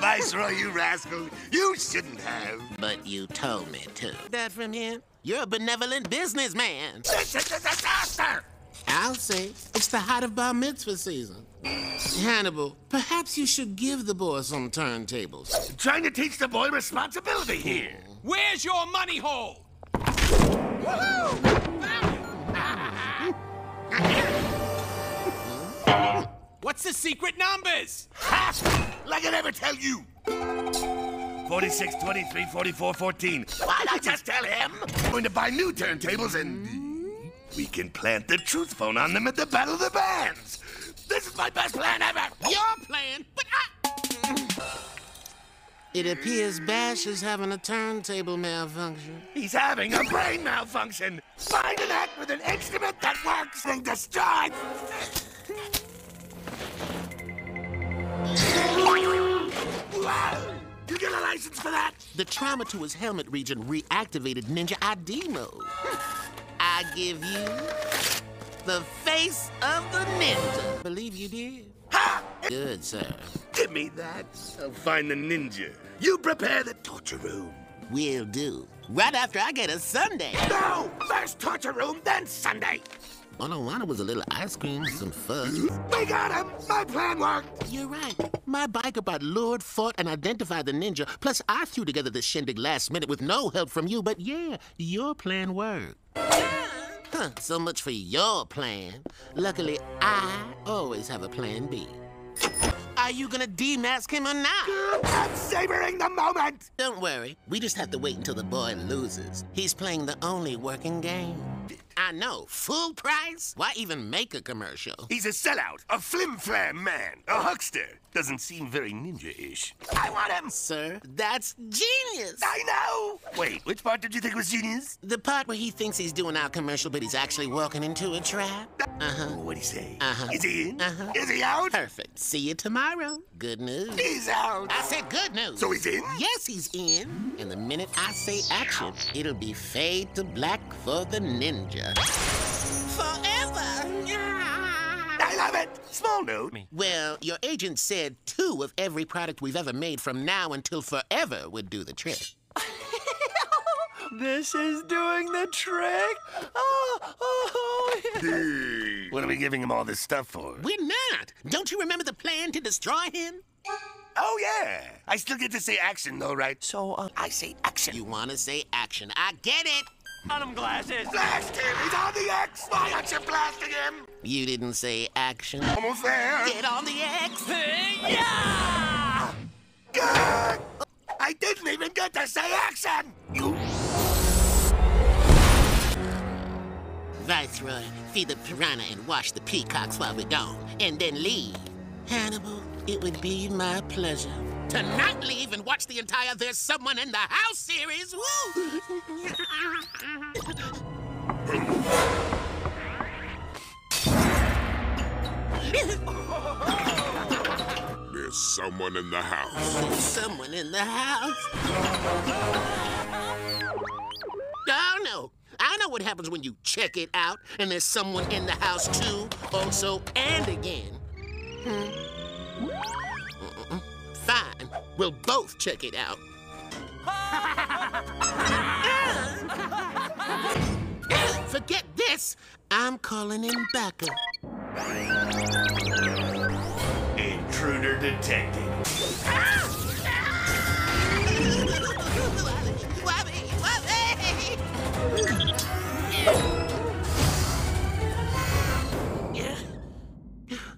Viceroy, you rascal. You shouldn't have. But you told me to. That from him? You're a benevolent businessman. This is a disaster! I'll say. It's the height of bar mitzvah season. Hannibal, perhaps you should give the boy some turntables. I'm trying to teach the boy responsibility here. Where's your money hole? Woohoo! What's the secret numbers? Ha! Like I never tell you. 46, 23, 44, 14. Why'd I just tell him? I'm going to buy new turntables and we can plant the truth phone on them at the Battle of the Bands. This is my best plan ever. Your plan? But I... It appears Bash is having a turntable malfunction. He's having a brain malfunction. Find an act with an instrument that works and destroy. You get a license for that? The trauma to his helmet region reactivated Ninja ID mode. I give you the face of the ninja. Believe you did. Ha! Good, sir. Give me that. I'll find the ninja. You prepare the torture room. Will do. Right after I get a sundae. No! First torture room, then sundae. All I wanted was a little ice cream, some fuzz. We got him! My plan worked! You're right. My biker bot lured, fought, and identified the ninja. Plus, I threw together the shindig last minute with no help from you. But yeah, your plan worked. Huh, so much for your plan. Luckily, I always have a plan B. Are you gonna demask him or not? I'm savoring the moment! Don't worry. We just have to wait until the boy loses. He's playing the only working game. I know, full price? Why even make a commercial? He's a sellout, a flim-flam man, a huckster. Doesn't seem very ninja-ish. I want him! Sir, that's genius! I know! Wait, which part did you think was genius? The part where he thinks he's doing our commercial, but he's actually walking into a trap. Uh-huh. What'd he say? Uh-huh. Is he in? Uh-huh. Is he out? Perfect. See you tomorrow. Good news. He's out! I said good news. So he's in? Yes, he's in. And the minute I say action, it'll be fade to black for the ninja. Forever! I love it! Small note. Well, your agent said 2 of every product we've ever made from now until forever would do the trick. This is doing the trick? Oh, yeah. What are we giving him all this stuff for? We're not! Don't you remember the plan to destroy him? Oh, yeah! I still get to say action, though, right? So, I say action. You want to say action. I get it! On him glasses! Blast him! He's on the X! Why aren't you blasting him? You didn't say action. Almost there! Get on the X! Yeah! God! I didn't even get to say action! You... Viceroy, feed the piranha and wash the peacocks while we're gone, and then leave. Hannibal, it would be my pleasure to not leave and watch the entire There's Someone in the House series. Woo! There's someone in the house. Someone in the house? Oh, no. I know what happens when you check it out, and there's someone in the house, too, also, and again. Fine. We'll both check it out. Forget this. I'm calling in backup. Intruder detected.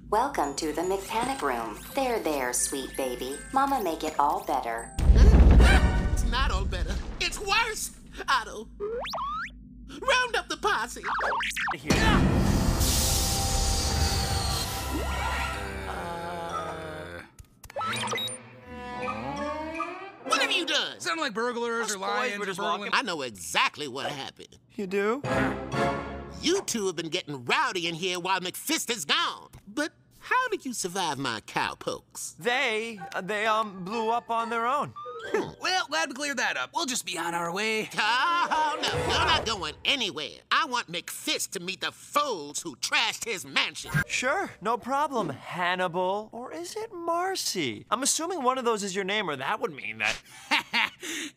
Welcome to the mechanic room. There, sweet baby. Mama make it all better. It's not all better. It's worse, Otto. Round up the posse. What have you done? Sound like burglars or lions or something. I know exactly what happened. You do? You two have been getting rowdy in here while McFist is gone. But How did you survive my cowpokes? They blew up on their own. Well, glad we cleared that up. We'll just be on our way. Oh, no, we're not going anywhere. I want McFist to meet the fools who trashed his mansion. Sure, no problem, Hannibal. Or is it Marcy? I'm assuming one of those is your name, or that would mean that...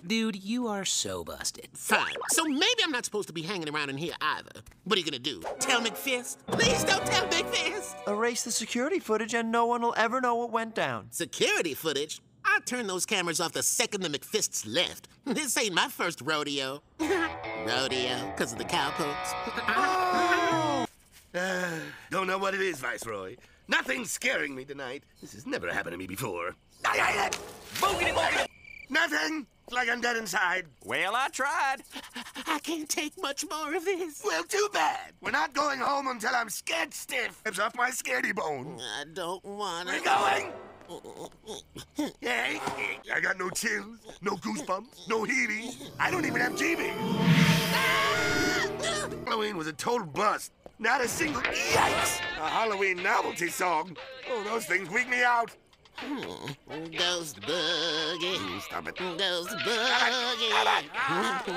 Dude, you are so busted. Fine, so maybe I'm not supposed to be hanging around in here either. What are you gonna do? Tell McFist? Please don't tell McFist! Erase the security footage and no one will ever know what went down. Security footage? I turned those cameras off the second the McFists left. This ain't my first rodeo. Rodeo, because of the cowpokes. Oh. Don't know what it is, Viceroy. Nothing's scaring me tonight. This has never happened to me before. Boogity, boogity. Nothing. It's like I'm dead inside. Well, I tried. I can't take much more of this. Well, too bad. We're not going home until I'm scared stiff. It's off my scaredy bone. I don't want to. We're going. Hey, I got no chills, no goosebumps, no heaties. I don't even have GB. Halloween was a total bust. Not a single yikes! A Halloween novelty song. Oh, those things weak me out. Ghost buggy. Stop it. Ghost buggy.